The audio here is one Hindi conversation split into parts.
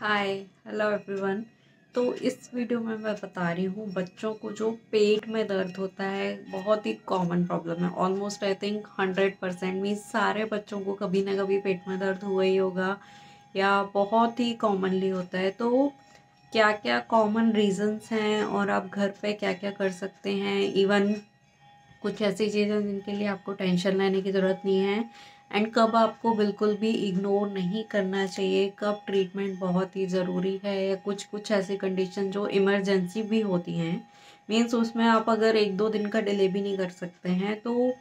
Hi hello everyone. तो इस वीडियो में मैं बता रही हूँ बच्चों को जो पेट में दर्द होता है बहुत ही कॉमन प्रॉब्लम है। ऑलमोस्ट आई थिंक 100% मीन्स सारे बच्चों को कभी ना कभी पेट में दर्द हुआ ही होगा या बहुत ही कॉमनली होता है। तो क्या क्या कॉमन रीज़न्स हैं और आप घर पे क्या क्या कर सकते हैं, इवन कुछ ऐसी चीज़ें जिनके लिए आपको टेंशन लेने की ज़रूरत नहीं है, एंड कब आपको बिल्कुल भी इग्नोर नहीं करना चाहिए, कब ट्रीटमेंट बहुत ही ज़रूरी है, या कुछ ऐसी कंडीशन जो इमरजेंसी भी होती हैं मीन्स उसमें आप अगर 1-2 दिन का डिले भी नहीं कर सकते हैं, तो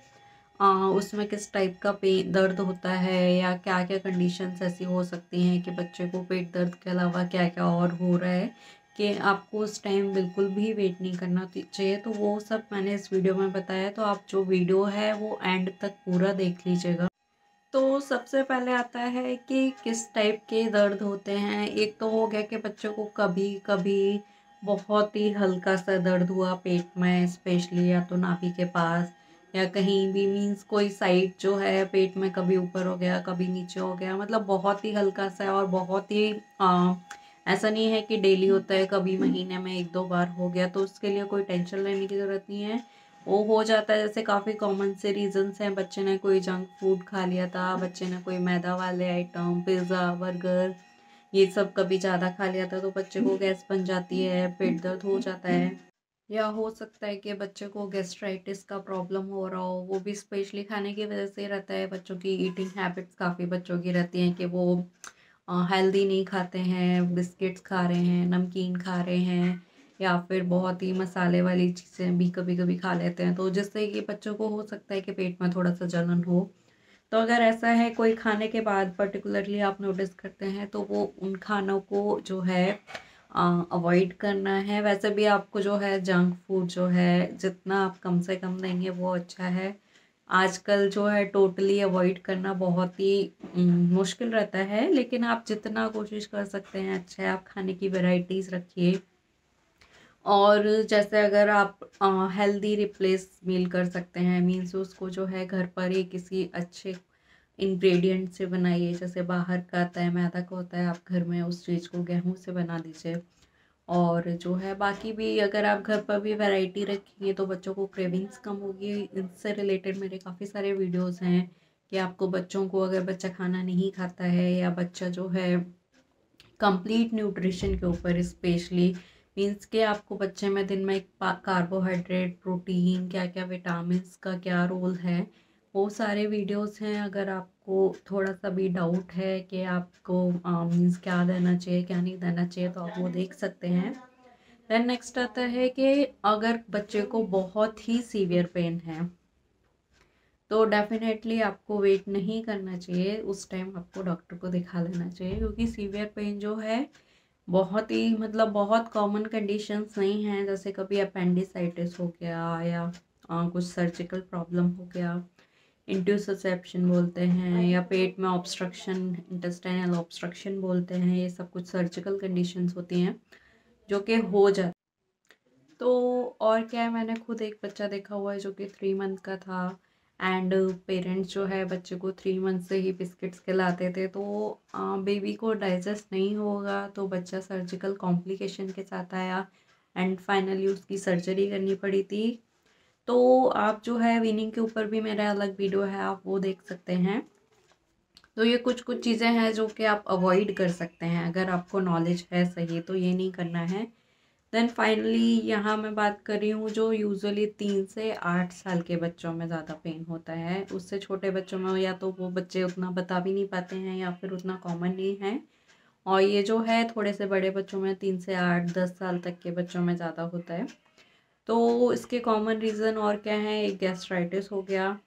उसमें किस टाइप का पेट दर्द होता है या क्या क्या कंडीशंस ऐसी हो सकती हैं कि बच्चे को पेट दर्द के अलावा क्या क्या और हो रहा है कि आपको उस टाइम बिल्कुल भी वेट नहीं करना चाहिए। तो वो सब मैंने इस वीडियो में बताया, तो आप जो वीडियो है वो एंड तक पूरा देख लीजिएगा। तो सबसे पहले आता है कि किस टाइप के दर्द होते हैं। एक तो हो गया कि बच्चों को कभी कभी बहुत ही हल्का सा दर्द हुआ पेट में, स्पेशली या तो नाभि के पास या कहीं भी, मीन्स कोई साइड जो है पेट में कभी ऊपर हो गया कभी नीचे हो गया, मतलब बहुत ही हल्का सा और बहुत ही ऐसा नहीं है कि डेली होता है, कभी महीने में 1-2 बार हो गया, तो उसके लिए कोई टेंशन लेने की ज़रूरत नहीं है, वो हो जाता है। जैसे काफ़ी कॉमन से रीजंस हैं, बच्चे ने कोई जंक फूड खा लिया था, बच्चे ने कोई मैदा वाले आइटम पिज़्ज़ा बर्गर ये सब कभी ज़्यादा खा लिया था, तो बच्चे को गैस बन जाती है, पेट दर्द हो जाता है। या हो सकता है कि बच्चे को गैस्ट्राइटिस का प्रॉब्लम हो रहा हो, वो भी स्पेशली खाने की वजह से रहता है। बच्चों की ईटिंग हैबिट्स काफ़ी बच्चों की रहती हैं कि वो हेल्दी नहीं खाते हैं, बिस्किट्स खा रहे हैं, नमकीन खा रहे हैं, या फिर बहुत ही मसाले वाली चीज़ें भी कभी कभी खा लेते हैं, तो जिससे कि बच्चों को हो सकता है कि पेट में थोड़ा सा जलन हो। तो अगर ऐसा है कोई खाने के बाद पर्टिकुलरली आप नोटिस करते हैं, तो वो उन खानों को जो है अवॉइड करना है। वैसे भी आपको जो है जंक फूड जो है जितना आप कम से कम देंगे वो अच्छा है। आजकल जो है टोटली अवॉइड करना बहुत ही मुश्किल रहता है, लेकिन आप जितना कोशिश कर सकते हैं अच्छा है। आप खाने की वैरायटीज़ रखिए, और जैसे अगर आप हेल्दी रिप्लेस मील कर सकते हैं मीन्स उसको जो है घर पर ही किसी अच्छे इंग्रेडिएंट से बनाइए। जैसे बाहर का आता है मैदा का होता है, आप घर में उस चीज़ को गेहूं से बना दीजिए। और जो है बाकी भी अगर आप घर पर भी वैरायटी रखेंगे तो बच्चों को क्रेविंग्स कम होगी। इनसे रिलेटेड मेरे काफ़ी सारे वीडियोस हैं कि आपको बच्चों को अगर बच्चा खाना नहीं खाता है या बच्चा जो है कंप्लीट न्यूट्रिशन के ऊपर स्पेशली मीन्स के आपको बच्चे में दिन में कार्बोहाइड्रेट प्रोटीन क्या क्या विटामिन्स का क्या रोल है वो सारे वीडियोस हैं। अगर आपको थोड़ा सा भी डाउट है कि आपको मीन्स क्या देना चाहिए क्या नहीं देना चाहिए तो आप वो देख सकते हैं। देन नेक्स्ट आता है कि अगर बच्चे को बहुत ही सीवियर पेन है तो डेफिनेटली आपको वेट नहीं करना चाहिए, उस टाइम आपको डॉक्टर को दिखा लेना चाहिए, क्योंकि सीवियर पेन जो है बहुत ही मतलब बहुत कॉमन कंडीशंस नहीं हैं। जैसे कभी अपेंडिसाइटिस हो गया या कुछ सर्जिकल प्रॉब्लम हो गया, इंट्यूससेप्शन बोलते हैं, या पेट में ऑब्स्ट्रक्शन इंटेस्टाइनल ऑब्स्ट्रक्शन बोलते हैं, ये सब कुछ सर्जिकल कंडीशंस होती हैं जो कि हो जाती। तो और क्या है, मैंने खुद एक बच्चा देखा हुआ है जो कि 3 मंथ का था, एंड पेरेंट्स जो है बच्चे को 3 मंथ से ही बिस्किट्स खिलाते थे, तो बेबी को डाइजेस्ट नहीं होगा तो बच्चा सर्जिकल कॉम्प्लिकेशन के साथ आया एंड फाइनली उसकी सर्जरी करनी पड़ी थी। तो आप जो है वीनिंग के ऊपर भी मेरा अलग वीडियो है, आप वो देख सकते हैं। तो ये कुछ चीज़ें हैं जो कि आप अवॉइड कर सकते हैं अगर आपको नॉलेज है सही, तो ये नहीं करना है। देन फाइनली यहाँ मैं बात कर रही हूँ जो यूजुअली 3 से 8 साल के बच्चों में ज़्यादा पेन होता है, उससे छोटे बच्चों में या तो वो बच्चे उतना बता भी नहीं पाते हैं या फिर उतना कॉमन नहीं है। और ये जो है थोड़े से बड़े बच्चों में 3 से 8-10 साल तक के बच्चों में ज़्यादा होता है। तो इसके कॉमन रीज़न और क्या है, एक गैस्ट्राइटिस हो गया,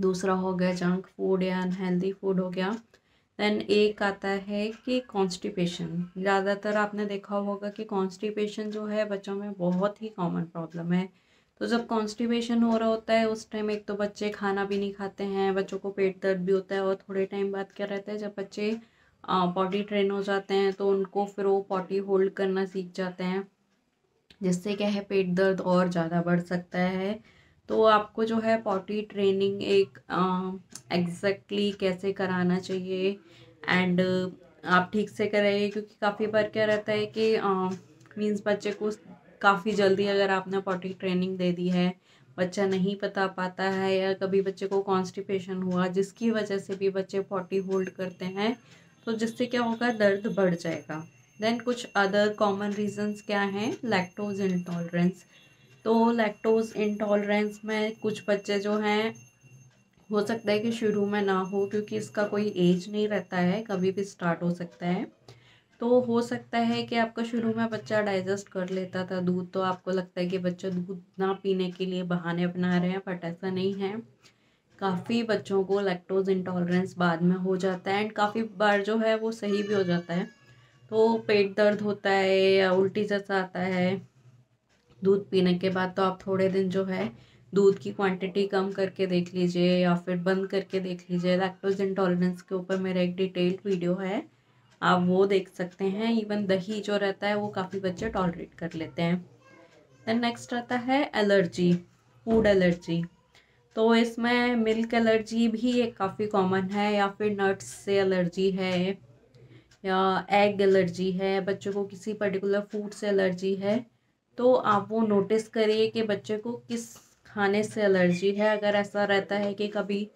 दूसरा हो गया जंक फूड या अनहेल्दी फूड हो गया, दैन एक आता है कि कॉन्स्टिपेशन। ज़्यादातर आपने देखा होगा कि कॉन्स्टिपेशन जो है बच्चों में बहुत ही कॉमन प्रॉब्लम है। तो जब कॉन्स्टिपेशन हो रहा होता है उस टाइम एक तो बच्चे खाना भी नहीं खाते हैं, बच्चों को पेट दर्द भी होता है, और थोड़े टाइम बाद क्या रहता है जब बच्चे पॉटी ट्रेन हो जाते हैं तो उनको फिर वो पॉटी होल्ड करना सीख जाते हैं, जिससे क्या है पेट दर्द और ज़्यादा बढ़ सकता है। तो आपको जो है पॉटी ट्रेनिंग एक एग्जैक्टली कैसे कराना चाहिए एंड आप ठीक से कराइए, क्योंकि काफ़ी बार क्या रहता है कि मीन्स बच्चे को काफ़ी जल्दी अगर आपने पॉटी ट्रेनिंग दे दी है, बच्चा नहीं पता पाता है, या कभी बच्चे को कॉन्स्टिपेशन हुआ जिसकी वजह से भी बच्चे पॉटी होल्ड करते हैं, तो जिससे क्या होगा, दर्द बढ़ जाएगा। देन कुछ अदर कॉमन रीजंस क्या हैं, लैक्टोज इंटॉलरेंस। तो लैक्टोज इंटॉलरेंस में कुछ बच्चे जो हैं, हो सकता है कि शुरू में ना हो, क्योंकि इसका कोई एज नहीं रहता है, कभी भी स्टार्ट हो सकता है। तो हो सकता है कि आपका शुरू में बच्चा डाइजेस्ट कर लेता था दूध, तो आपको लगता है कि बच्चा दूध ना पीने के लिए बहाने बना रहे हैं, बट ऐसा नहीं है। काफ़ी बच्चों को लैक्टोज इंटॉलरेंस बाद में हो जाता है, एंड काफ़ी बार जो है वो सही भी हो जाता है। तो पेट दर्द होता है या उल्टी जैसा आता है दूध पीने के बाद, तो आप थोड़े दिन जो है दूध की क्वांटिटी कम करके देख लीजिए या फिर बंद करके देख लीजिए। लैक्टोज इंटॉलरेंस के ऊपर मेरा एक डिटेल्ड वीडियो है, आप वो देख सकते हैं। इवन दही जो रहता है वो काफ़ी बच्चे टॉलरेट कर लेते हैं। देन नेक्स्ट आता है एलर्जी, फूड एलर्जी। तो इसमें मिल्क एलर्जी भी एक काफ़ी कॉमन है, या फिर नट्स से एलर्जी है, या एग एलर्जी है, बच्चों को किसी पर्टिकुलर फूड से एलर्जी है। तो आप वो नोटिस करिए कि बच्चे को किस खाने से एलर्जी है। अगर ऐसा रहता है कि कभी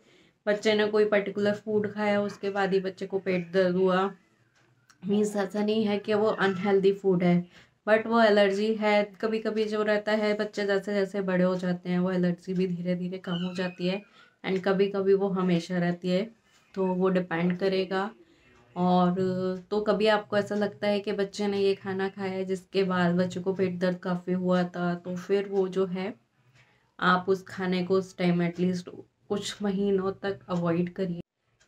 बच्चे ने कोई पर्टिकुलर फूड खाया, उसके बाद ही बच्चे को पेट दर्द हुआ, मीन्स ऐसा नहीं है कि वो अनहेल्दी फूड है, बट वो एलर्जी है। कभी कभी जो रहता है, बच्चे जैसे जैसे बड़े हो जाते हैं वो एलर्जी भी धीरे धीरे कम हो जाती है, एंड कभी कभी वो हमेशा रहती है, तो वो डिपेंड करेगा। और तो कभी आपको ऐसा लगता है कि बच्चे ने ये खाना खाया है जिसके बाद बच्चे को पेट दर्द काफ़ी हुआ था, तो फिर वो जो है आप उस खाने को उस टाइम एटलीस्ट कुछ महीनों तक अवॉइड करिए।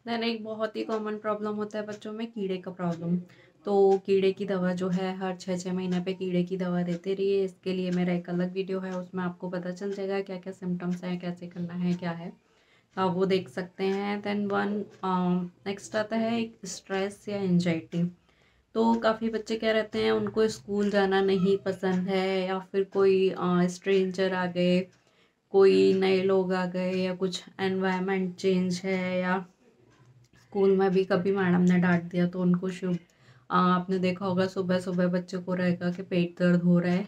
दैन एक बहुत ही कॉमन प्रॉब्लम होता है बच्चों में, कीड़े का प्रॉब्लम। तो कीड़े की दवा जो है हर 6-6 महीने पे कीड़े की दवा देते रहिए। इसके लिए मेरा एक अलग वीडियो है, उसमें आपको पता चल जाएगा क्या क्या सिम्टम्स हैं, कैसे करना है, क्या है, आप वो देख सकते हैं। दैन नेक्स्ट आता है एक स्ट्रेस या एंजाइटी। तो काफ़ी बच्चे क्या रहते हैं, उनको स्कूल जाना नहीं पसंद है, या फिर कोई स्ट्रेंजर आ गए, कोई नए लोग आ गए, या कुछ एनवायरनमेंट चेंज है, या स्कूल में भी कभी मैडम ने डांट दिया, तो उनको आपने देखा होगा सुबह सुबह बच्चे को रहेगा कि पेट दर्द हो रहा है।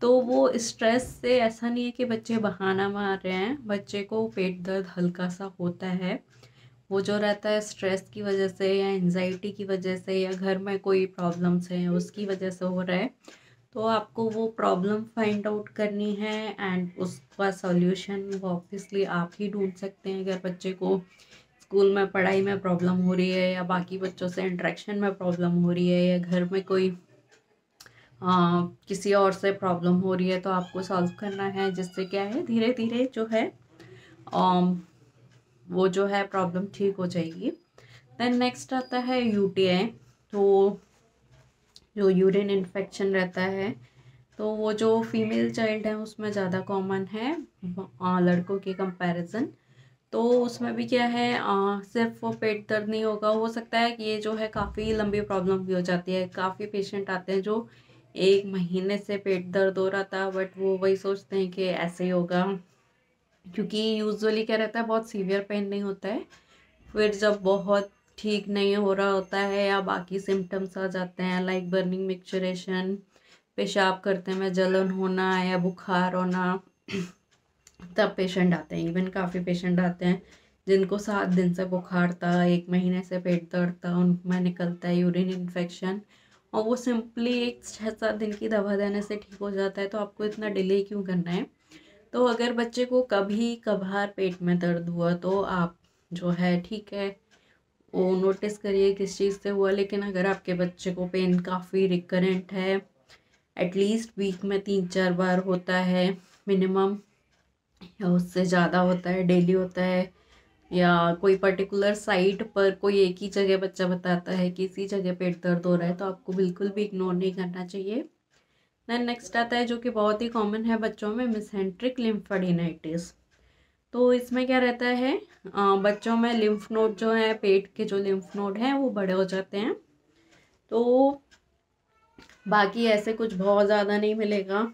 तो वो स्ट्रेस से, ऐसा नहीं है कि बच्चे बहाना मार रहे हैं, बच्चे को पेट दर्द हल्का सा होता है, वो जो रहता है स्ट्रेस की वजह से या एंजाइटी की वजह से या घर में कोई प्रॉब्लम्स हैं उसकी वजह से हो रहा है। तो आपको वो प्रॉब्लम फाइंड आउट करनी है, एंड उसका सॉल्यूशन वो ऑब्वियसली आप ही ढूंढ सकते हैं। अगर बच्चे को स्कूल में पढ़ाई में प्रॉब्लम हो रही है, या बाकी बच्चों से इंटरेक्शन में प्रॉब्लम हो रही है, या घर में कोई किसी और से प्रॉब्लम हो रही है, तो आपको सॉल्व करना है, जिससे क्या है धीरे धीरे जो है वो जो है प्रॉब्लम ठीक हो जाएगी। दैन नेक्स्ट आता है यूटीआई। तो जो यूरिन इन्फेक्शन रहता है, तो वो जो फीमेल चाइल्ड है उसमें ज़्यादा कॉमन है लड़कों के कंपैरिजन। तो उसमें भी क्या है, सिर्फ वो पेट दर्द नहीं होगा, हो सकता है कि ये जो है काफ़ी लंबी प्रॉब्लम भी हो जाती है। काफ़ी पेशेंट आते हैं जो 1 महीने से पेट दर्द हो रहा था, बट वो वही सोचते हैं कि ऐसे ही होगा, क्योंकि यूजुअली क्या रहता है, बहुत सीवियर पेन नहीं होता है। फिर जब बहुत ठीक नहीं हो रहा होता है या बाकी सिम्टम्स आ जाते हैं, लाइक बर्निंग मिक्सचरेशन, पेशाब करते में जलन होना या बुखार होना, तब पेशेंट आते हैं। इवन काफ़ी पेशेंट आते हैं जिनको 7 दिन से बुखार था, 1 महीने से पेट दर्द था, उनमें निकलता है यूरिन इन्फेक्शन, और वो सिंपली एक 6-7 दिन की दवा देने से ठीक हो जाता है। तो आपको इतना डिले क्यों करना है। तो अगर बच्चे को कभी कभार पेट में दर्द हुआ, तो आप जो है ठीक है वो नोटिस करिए किस चीज़ से हुआ। लेकिन अगर आपके बच्चे को पेन काफ़ी रिकरेंट है, एटलीस्ट वीक में 3-4 बार होता है मिनिमम, या उससे ज़्यादा होता है, डेली होता है, या कोई पर्टिकुलर साइट पर कोई एक ही जगह बच्चा बताता है कि इसी जगह पेट दर्द हो रहा है, तो आपको बिल्कुल भी इग्नोर नहीं करना चाहिए। दैन नेक्स्ट आता है जो कि बहुत ही कॉमन है बच्चों में, मिसेंट्रिक लिम्फेडेनाइटिस। तो इसमें क्या रहता है, बच्चों में लिम्फ नोड जो है, पेट के जो लिम्फ नोड हैं वो बड़े हो जाते हैं। तो बाकी ऐसे कुछ बहुत ज़्यादा नहीं मिलेगा,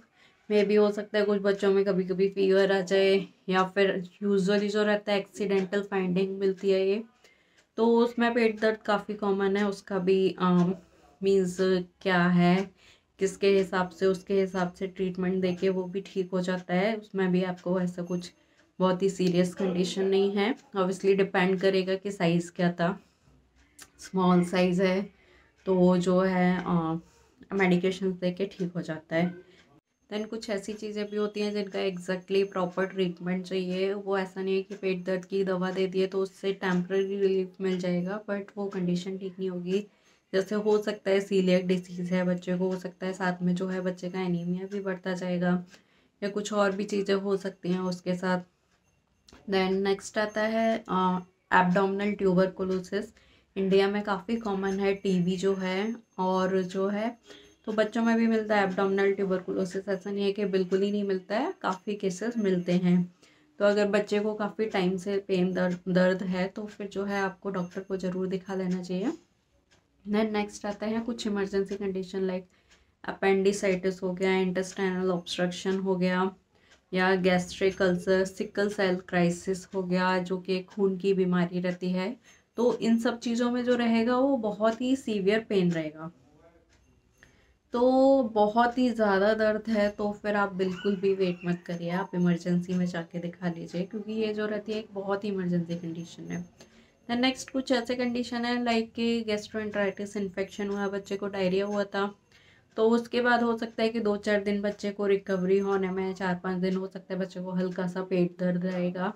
मे भी हो सकता है कुछ बच्चों में कभी कभी फीवर आ जाए, या फिर यूजुअली जो रहता है एक्सीडेंटल फाइंडिंग मिलती है ये। तो उसमें पेट दर्द काफ़ी कॉमन है। उसका भी मीन्स क्या है, किसके हिसाब से, उसके हिसाब से ट्रीटमेंट देके वो भी ठीक हो जाता है। उसमें भी आपको ऐसा कुछ बहुत ही सीरियस कंडीशन नहीं है। ऑब्वियसली डिपेंड करेगा कि साइज़ क्या था, स्मॉल साइज़ है तो जो है मेडिकेशन देके ठीक हो जाता है। दैन कुछ ऐसी चीज़ें भी होती हैं जिनका एग्जैक्टली प्रॉपर ट्रीटमेंट चाहिए। वो ऐसा नहीं है कि पेट दर्द की दवा दे दिए तो उससे टेम्प्रेरी रिलीफ मिल जाएगा, बट वो कंडीशन ठीक नहीं होगी। जैसे हो सकता है सीलियक डिसीज़ है बच्चे को, हो सकता है साथ में जो है बच्चे का एनीमिया भी बढ़ता जाएगा या कुछ और भी चीज़ें हो सकती हैं उसके साथ। दैन नेक्स्ट आता है एब्डोमिनल ट्यूबरकुलोसिस। इंडिया में काफ़ी कॉमन है टीबी जो है, और जो है तो बच्चों में भी मिलता है एब्डोमिनल ट्यूबरकुलोसिस। ऐसा नहीं है कि बिल्कुल ही नहीं मिलता है, काफ़ी केसेस मिलते हैं। तो अगर बच्चे को काफ़ी टाइम से पेन दर्द है तो फिर जो है आपको डॉक्टर को ज़रूर दिखा लेना चाहिए। दैन नेक्स्ट आता है कुछ इमरजेंसी कंडीशन लाइक अपेंडिसाइटिस हो गया, इंटेस्टाइनल ऑब्स्ट्रक्शन हो गया, या gastric ulcer, sickle cell crisis हो गया जो कि खून की बीमारी रहती है। तो इन सब चीज़ों में जो रहेगा वो बहुत ही सीवियर पेन रहेगा। तो बहुत ही ज़्यादा दर्द है तो फिर आप बिल्कुल भी वेट मत करिए, आप इमरजेंसी में जाके दिखा लीजिए, क्योंकि ये जो रहती है एक बहुत ही इमरजेंसी कंडीशन है। दैन नेक्स्ट कुछ ऐसे कंडीशन है लाइक कि गैस्ट्रोएंटराइटिस इन्फेक्शन हुआ, बच्चे को डायरिया हुआ था, तो उसके बाद हो सकता है कि 2-4 दिन बच्चे को रिकवरी होने में 4-5 दिन हो सकता है बच्चे को हल्का सा पेट दर्द रहेगा,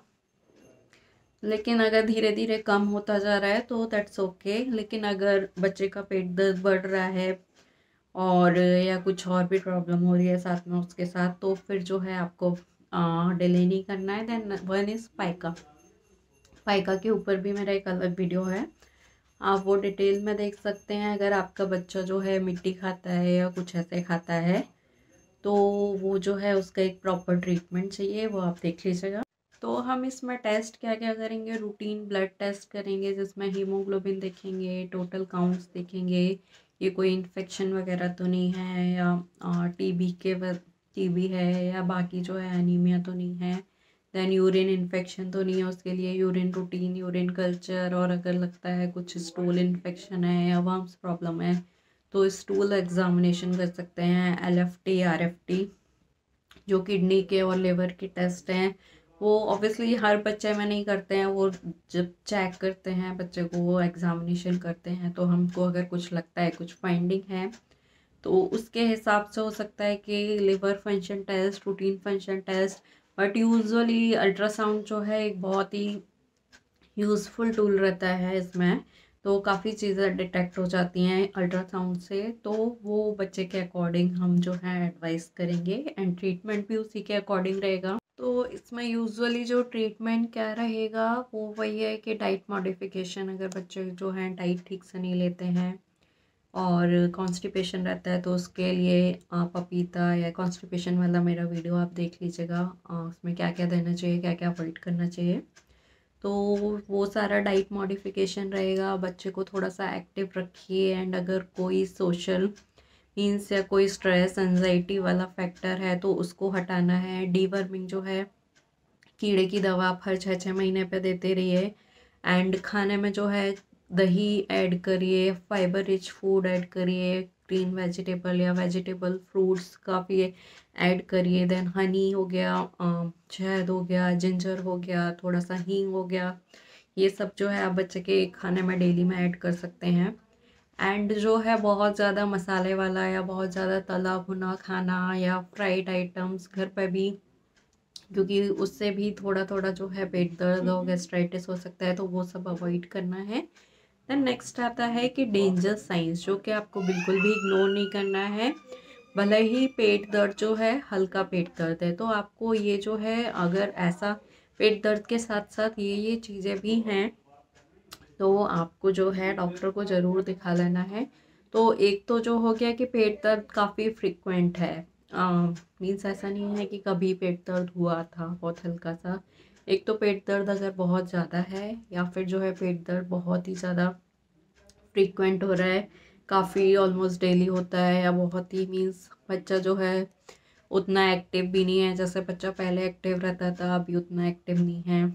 लेकिन अगर धीरे धीरे कम होता जा रहा है तो दैट्स ओके। लेकिन अगर बच्चे का पेट दर्द बढ़ रहा है और या कुछ और भी प्रॉब्लम हो रही है साथ में उसके साथ, तो फिर जो है आपको डिले नहीं करना है। Then one is pica. Pica के ऊपर भी मेरा एक अलग वीडियो है, आप वो डिटेल में देख सकते हैं। अगर आपका बच्चा जो है मिट्टी खाता है या कुछ ऐसे खाता है तो वो जो है उसका एक प्रॉपर ट्रीटमेंट चाहिए, वो आप देख लीजिएगा। तो हम इसमें टेस्ट क्या क्या करेंगे, रूटीन ब्लड टेस्ट करेंगे जिसमें हीमोग्लोबिन देखेंगे, टोटल काउंट्स देखेंगे, ये कोई इन्फेक्शन वगैरह तो नहीं है, या टीबी है, या बाकी जो है एनीमिया तो नहीं है। दैन यूरिन इन्फेक्शन तो नहीं है, उसके लिए यूरिन रूटीन, यूरिन कल्चर, और अगर लगता है कुछ स्टूल इन्फेक्शन है या वर्म्स प्रॉब्लम है तो स्टूल एग्जामिनेशन कर सकते हैं। LFT RFT जो किडनी के और लिवर के टेस्ट हैं वो ऑब्वियसली हर बच्चे में नहीं करते हैं, वो जब चेक करते हैं बच्चे को, वो एग्जामिनेशन करते हैं। तो हमको अगर कुछ लगता है, कुछ फाइंडिंग है तो उसके हिसाब से हो सकता है कि liver function test, routine function test, but usually ultrasound जो है एक बहुत ही यूज़फुल टूल रहता है। इसमें तो काफ़ी चीज़ें डिटेक्ट हो जाती हैं अल्ट्रासाउंड से, तो वो बच्चे के अकॉर्डिंग हम जो है एडवाइस करेंगे एंड ट्रीटमेंट भी उसी के अकॉर्डिंग रहेगा। तो इसमें यूजुअली जो ट्रीटमेंट क्या रहेगा वो वही है कि डाइट मॉडिफिकेशन, अगर बच्चे जो हैं डाइट ठीक से नहीं लेते हैं और कॉन्स्टिपेशन रहता है तो उसके लिए पपीता या कॉन्स्टिपेशन वाला मेरा वीडियो आप देख लीजिएगा, उसमें क्या क्या देना चाहिए, क्या क्या अवॉइड करना चाहिए, तो वो सारा डाइट मॉडिफिकेशन रहेगा। बच्चे को थोड़ा सा एक्टिव रखिए, एंड अगर कोई सोशल मीन्स या कोई स्ट्रेस एंजाइटी वाला फैक्टर है तो उसको हटाना है। डीवर्मिंग जो है कीड़े की दवा आप हर 6-6 महीने पे देते रहिए, एंड खाने में जो है दही ऐड करिए, फाइबर रिच फूड ऐड करिए, ग्रीन वेजिटेबल या वेजिटेबल फ्रूट्स काफ़ी ऐड करिए। दैन हनी हो गया, शहद हो गया, जिंजर हो गया, थोड़ा सा हींग हो गया, ये सब जो है आप बच्चे के खाने में डेली में ऐड कर सकते हैं। एंड जो है बहुत ज़्यादा मसाले वाला या बहुत ज़्यादा तला भुना खाना या फ्राइड आइटम्स घर पे भी, क्योंकि उससे भी थोड़ा थोड़ा जो है पेट दर्द हो, गैस्ट्राइटिस हो सकता है, तो वो सब अवॉइड करना है। दैन नेक्स्ट आता है कि डेंजर साइंस, जो कि आपको बिल्कुल भी इग्नोर नहीं करना है। भले ही पेट दर्द जो है हल्का पेट दर्द है तो आपको ये जो है, अगर ऐसा पेट दर्द के साथ साथ ये चीज़ें भी हैं तो आपको जो है डॉक्टर को ज़रूर दिखा लेना है। तो एक तो जो हो गया कि पेट दर्द काफ़ी फ्रिक्वेंट है, मीन्स ऐसा नहीं है कि कभी पेट दर्द हुआ था बहुत हल्का सा। एक तो पेट दर्द अगर बहुत ज़्यादा है, या फिर जो है पेट दर्द बहुत ही ज़्यादा फ्रिक्वेंट हो रहा है, काफ़ी ऑलमोस्ट डेली होता है, या बहुत ही मीन्स बच्चा जो है उतना एक्टिव भी नहीं है, जैसे बच्चा पहले एक्टिव रहता था अभी उतना एक्टिव नहीं है,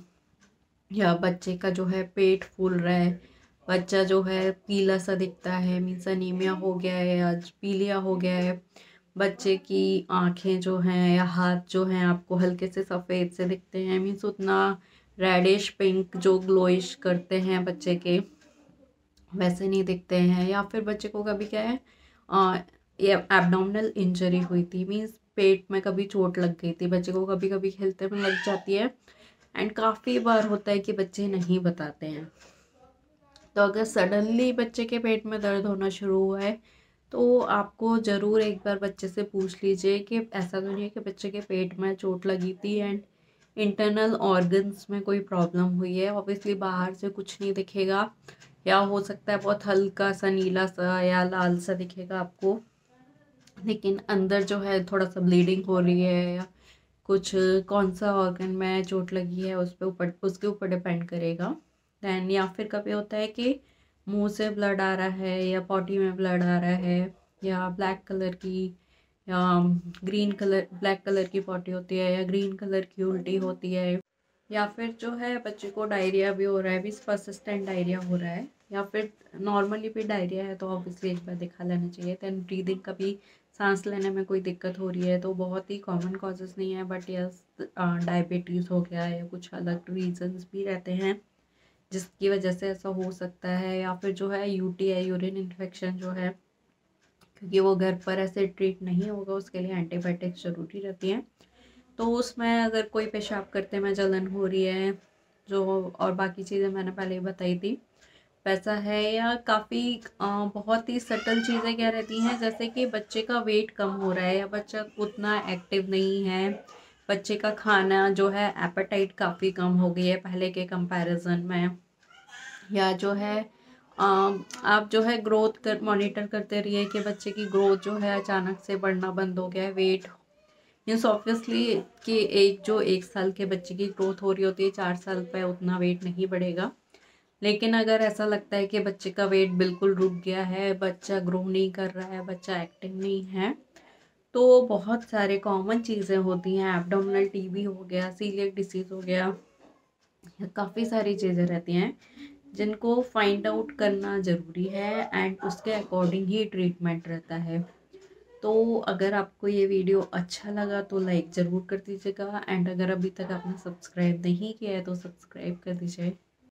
या बच्चे का जो है पेट फूल रहा है बच्चा जो है पीला सा दिखता है, मीन्स अनीमिया हो गया है आज, पीलिया हो गया है। बच्चे की आँखें जो हैं या हाथ जो हैं आपको हल्के से सफ़ेद से दिखते हैं, मीन्स उतना रेडिश पिंक जो ग्लोइश करते हैं बच्चे के वैसे नहीं दिखते हैं। या फिर बच्चे को कभी क्या है एब्डोमिनल इंजरी हुई थी, मीन्स पेट में कभी चोट लग गई थी, बच्चे को कभी कभी खेलते में लग जाती है। एंड काफ़ी बार होता है कि बच्चे नहीं बताते हैं। तो अगर सडनली बच्चे के पेट में दर्द होना शुरू हुआ है तो आपको ज़रूर एक बार बच्चे से पूछ लीजिए कि ऐसा तो नहीं है कि बच्चे के पेट में चोट लगी थी एंड इंटरनल ऑर्गन्स में कोई प्रॉब्लम हुई है। ऑब्वियसली बाहर से कुछ नहीं दिखेगा, या हो सकता है बहुत हल्का सा नीला सा या लाल सा दिखेगा आपको, लेकिन अंदर जो है थोड़ा सा ब्लीडिंग हो रही है या कुछ कौन सा ऑर्गन में चोट लगी है उस पर ऊपर उसके ऊपर डिपेंड करेगा। दैन या फिर कभी होता है कि मुंह से ब्लड आ रहा है या पॉटी में ब्लड आ रहा है, या ब्लैक कलर की या ग्रीन कलर ब्लैक कलर की पॉटी होती है या ग्रीन कलर की उल्टी होती है, या फिर जो है बच्चे को डायरिया भी हो रहा है, भी परसिस्टेंट डायरिया हो रहा है, या फिर नॉर्मली भी डायरिया है तो ऑब्वियसली एक बार दिखा लेना चाहिए। दैन ब्रीदिंग का भी, सांस लेने में कोई दिक्कत हो रही है तो बहुत ही कॉमन कॉजेज़ नहीं है, बट यस डायबिटीज़ हो गया है या कुछ अलग रीजंस भी रहते हैं जिसकी वजह से ऐसा हो सकता है। या फिर जो है यूटीआई यूरिन इन्फेक्शन जो है, क्योंकि वो घर पर ऐसे ट्रीट नहीं होगा उसके लिए एंटीबायोटिक्स ज़रूरी रहती हैं, तो उसमें अगर कोई पेशाब करते में जलन हो रही है जो और बाकी चीज़ें मैंने पहले ही बताई थी वैसा है। या काफ़ी बहुत ही सटल चीज़ें क्या रहती हैं, जैसे कि बच्चे का वेट कम हो रहा है या बच्चा उतना एक्टिव नहीं है, बच्चे का खाना जो है एपेटाइट काफ़ी कम हो गई है पहले के कंपैरिजन में, या जो है आप जो है ग्रोथ कर मॉनिटर करते रहिए कि बच्चे की ग्रोथ जो है अचानक से बढ़ना बंद हो गया है। वेट मीन्स ऑब्वियसली कि एक साल के बच्चे की ग्रोथ हो रही होती है, 4 साल पे उतना वेट नहीं बढ़ेगा, लेकिन अगर ऐसा लगता है कि बच्चे का वेट बिल्कुल रुक गया है, बच्चा ग्रो नहीं कर रहा है, बच्चा एक्टिव नहीं है, तो बहुत सारे कॉमन चीज़ें होती हैं। एब्डोमिनल टीबी हो गया, सीलिएक डिसीज़ हो गया, काफ़ी सारी चीज़ें रहती हैं जिनको फाइंड आउट करना ज़रूरी है एंड उसके अकॉर्डिंग ही ट्रीटमेंट रहता है। तो अगर आपको ये वीडियो अच्छा लगा तो लाइक ज़रूर कर दीजिएगा, एंड अगर अभी तक आपने सब्सक्राइब नहीं किया है तो सब्सक्राइब कर दीजिए।